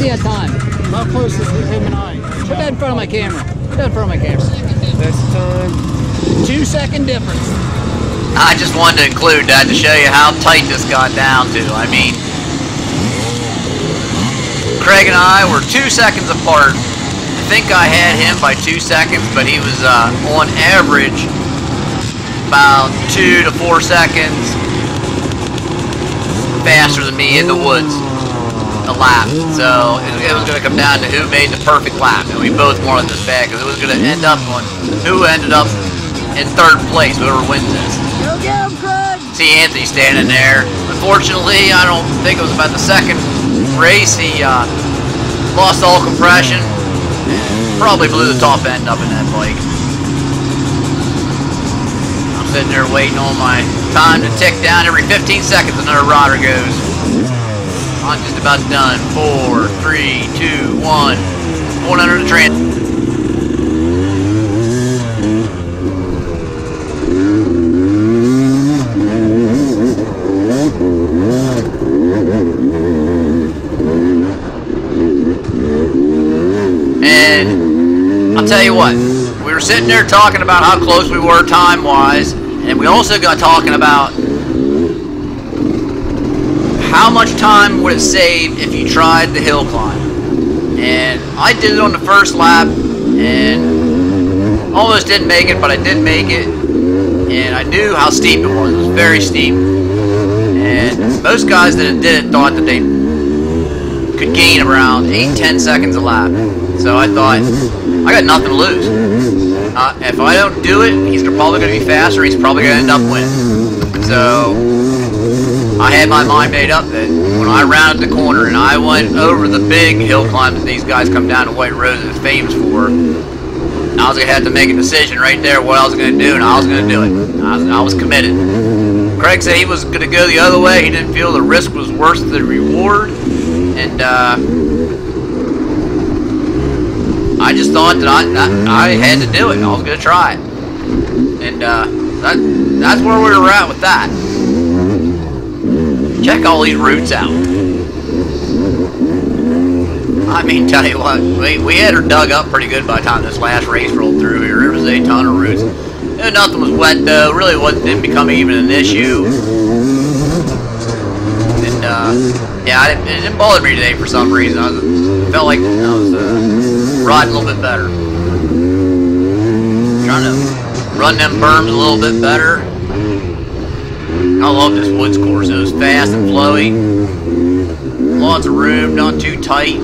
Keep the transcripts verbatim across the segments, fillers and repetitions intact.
see a time. How close is him and I? Put that in front of my camera. Put that in front of my camera. That's time. Two second difference. I just wanted to include that to show you how tight this got down to. I mean, Craig and I were two seconds apart. I think I had him by two seconds, but he was uh, on average about two to four seconds faster than me in the woods a lap. So it, it was going to come down to who made the perfect lap, and we both wanted this bad because it was going to end up on who ended up in third place, whoever wins this. Go get him, Craig! See Anthony standing there. Unfortunately, I don't think it was about the second race he uh, lost all compression. Probably blew the top end up in that bike. I'm sitting there waiting on my time to tick down. Every fifteen seconds another rotter goes. I'm just about done. Four, three, two, one. Going under the transom. And I'll tell you what, we were sitting there talking about how close we were time-wise, and we also got talking about how much time would it save if you tried the hill climb. And I did it on the first lap and almost didn't make it, but I did make it, and I knew how steep it was. It was very steep, and most guys that did it thought that they could gain around eight to ten seconds a lap. So I thought, I got nothing to lose. Uh, if I don't do it, he's probably going to be faster. He's probably going to end up winning. So I had my mind made up that when I rounded the corner and I went over the big hill climb that these guys come down to White Rose is famous for, I was going to have to make a decision right there what I was going to do, and I was going to do it. I was, I was committed. Craig said he was going to go the other way. He didn't feel the risk was worth the reward. And uh... I just thought that I, I, I had to do it, and I was going to try it. And uh, that, that's where we were at with that. Check all these roots out. I mean, tell you what, we, we had her dug up pretty good by the time this last race rolled through here. There was a ton of roots. And nothing was wet, though. Really wasn't, didn't become even an issue. And, uh, yeah, I, it didn't bother me today for some reason. I was, felt like I was... Uh, riding a little bit better. Trying to run them berms a little bit better. I love this woods course. It was fast and flowy. Lots of room, not too tight.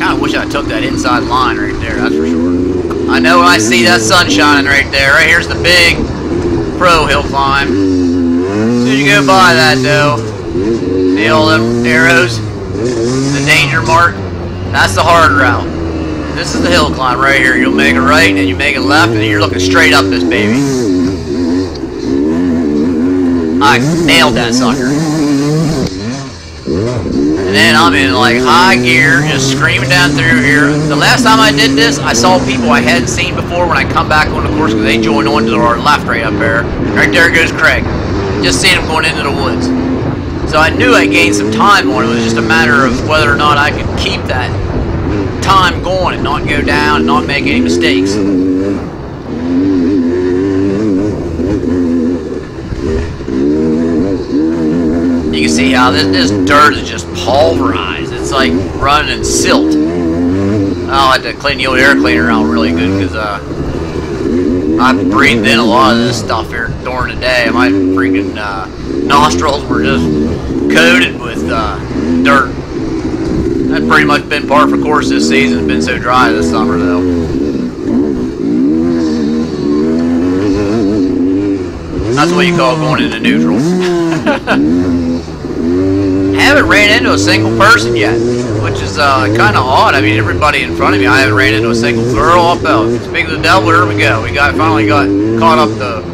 Kind of wish I took that inside line right there, that's for sure. I know I see that sun shining right there. Right here's the big pro hill climb. As soon as you go by that, though, see all them arrows? The danger mark, that's the hard route. This is the hill climb right here. You'll make a right and you make a left and you're looking straight up this baby. I nailed that sucker. And then I'm in like high gear, just screaming down through here. The last time I did this, I saw people I hadn't seen before when I come back on the course because they joined on to our left right up there. Right there goes Craig. Just seeing him going into the woods. So I knew I gained some time on it. It was just a matter of whether or not I could keep that time going and not go down and not make any mistakes. You can see how this, this dirt is just pulverized. It's like running in silt. I'll have to clean the old air cleaner out really good because uh, I breathed in a lot of this stuff here during the day. My freaking uh, nostrils were just coated with uh, dirt. That's pretty much been par for course this season. It's been so dry this summer, though. That's what you call going into neutral. Haven't ran into a single person yet, which is uh, kind of odd. I mean, everybody in front of me, I haven't ran into a single girl off belt. Speaking of the devil, here we go. We got finally got caught up to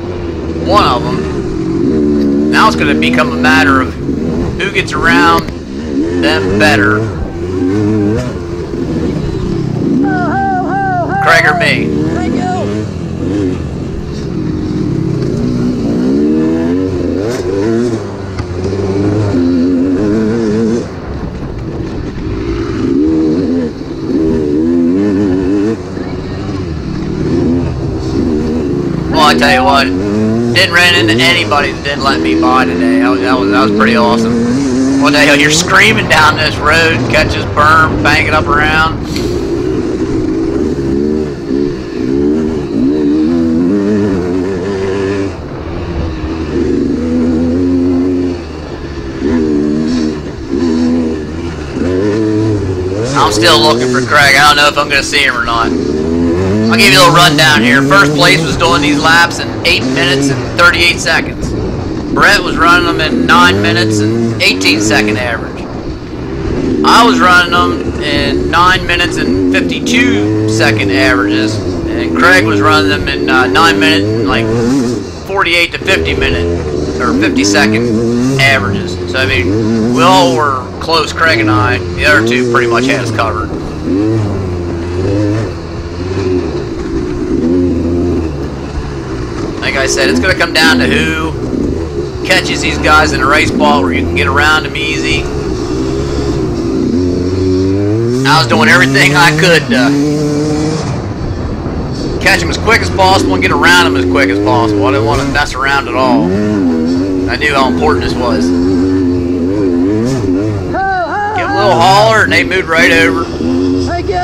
one of them. Now it's going to become a matter of who gets around them better. Ho, ho, ho, ho. Craig or me? Craig, I tell you what, didn't run into anybody that didn't let me by today. That was, that was, that was pretty awesome. One day you're screaming down this road, catches berm, banging up around. I'm still looking for Craig. I don't know if I'm going to see him or not. I'll give you a little rundown here. First place was doing these laps in eight minutes and thirty-eight seconds. Brett was running them in nine minutes and eighteen second average. I was running them in nine minutes and fifty-two second averages. And Craig was running them in uh, nine minute, like forty-eight to fifty minute, or fifty second averages. So, I mean, we all were close, Craig and I. The other two pretty much had us covered. Like I said, it's going to come down to who catches these guys in a race ball where you can get around them easy. I was doing everything I could to catch them as quick as possible and get around them as quick as possible. I didn't want to mess around at all. I knew how important this was. Little holler and they moved right over. Thank you.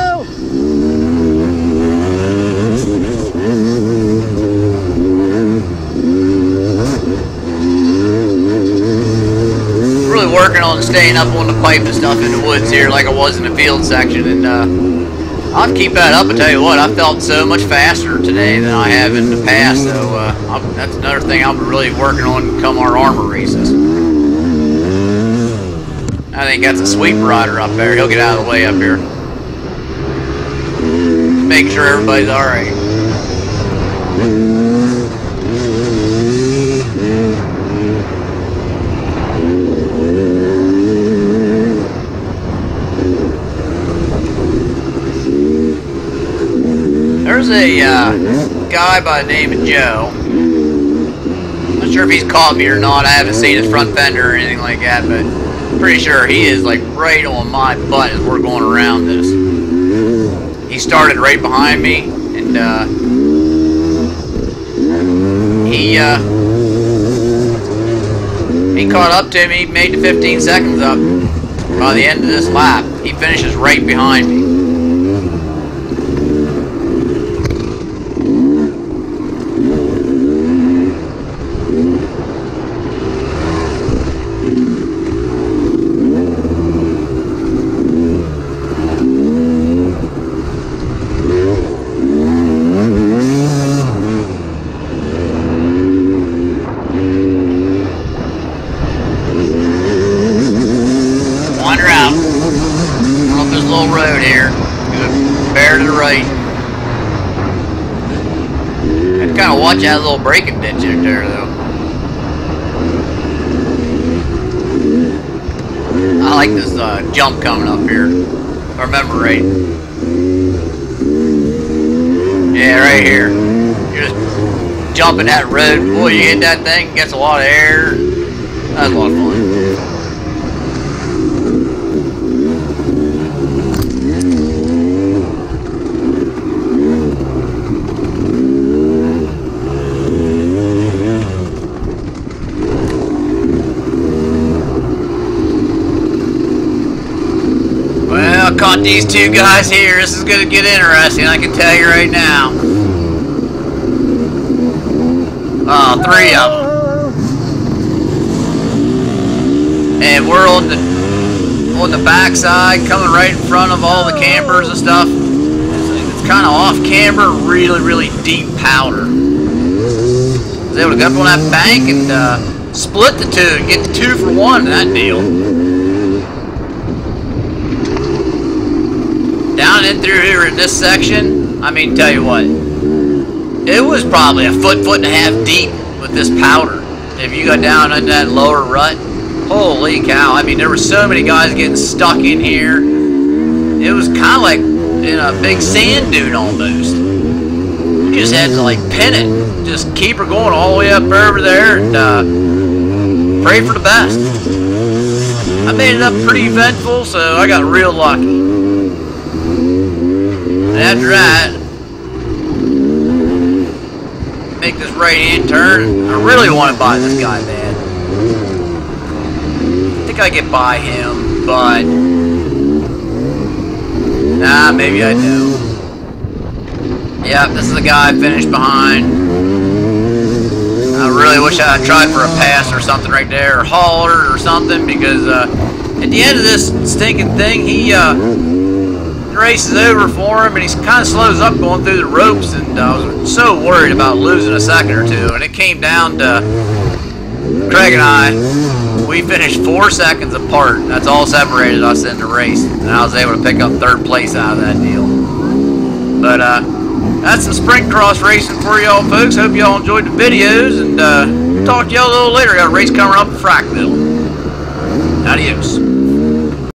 Really working on staying up on the pipe and stuff in the woods here, like I was in the field section, and uh, I'll keep that up. I tell you what, I felt so much faster today than I have in the past. So uh, I'm, that's another thing I'm really working on come our armor races. I think that's a sweep rider up there. He'll get out of the way up here. Just making sure everybody's alright. There's a uh, guy by the name of Joe. I'm not sure if he's caught me or not. I haven't seen his front fender or anything like that, but pretty sure he is like right on my butt as we're going around this. He started right behind me, and uh, he uh, he caught up to me, made the fifteen seconds up. By the end of this lap, he finishes right behind me. Watch out, a little braking ditch in there, though. I like this uh, jump coming up here. If I remember right. Yeah, right here. You're just jumping that road. Boy, you hit that thing, it gets a lot of air. That's a lot of fun. Caught these two guys here. This is gonna get interesting, I can tell you right now. Oh, three of them. And we're on the on the backside, coming right in front of all the campers and stuff. It's, it's kind of off camber, really, really deep powder. I was able to go up on that bank and uh, split the two and get the two for one in that deal. Down in through here in this section, I mean, tell you what, it was probably a foot, foot and a half deep with this powder. If you go down in that lower rut, holy cow, I mean, there were so many guys getting stuck in here. It was kind of like in a big sand dune almost. You just had to, like, pin it. Just keep her going all the way up over there and uh, pray for the best. I made it up pretty eventful, so I got real lucky. That's right. make this right-hand turn. I really want to buy this guy, man. I think I get by him, but... Nah, maybe I do. Yep, this is the guy I finished behind. I really wish I had tried for a pass or something right there, or holler or something, because uh, at the end of this stinking thing, he... Uh, races over for him, and he kind of slows up going through the ropes, and I was so worried about losing a second or two, and it came down to Craig and I. We finished four seconds apart. That's all separated us in the race, and I was able to pick up third place out of that deal. But uh, that's some sprint cross racing for y'all folks. Hope y'all enjoyed the videos, and uh, talk to y'all a little later. Got a race coming up in Frackville. Adios.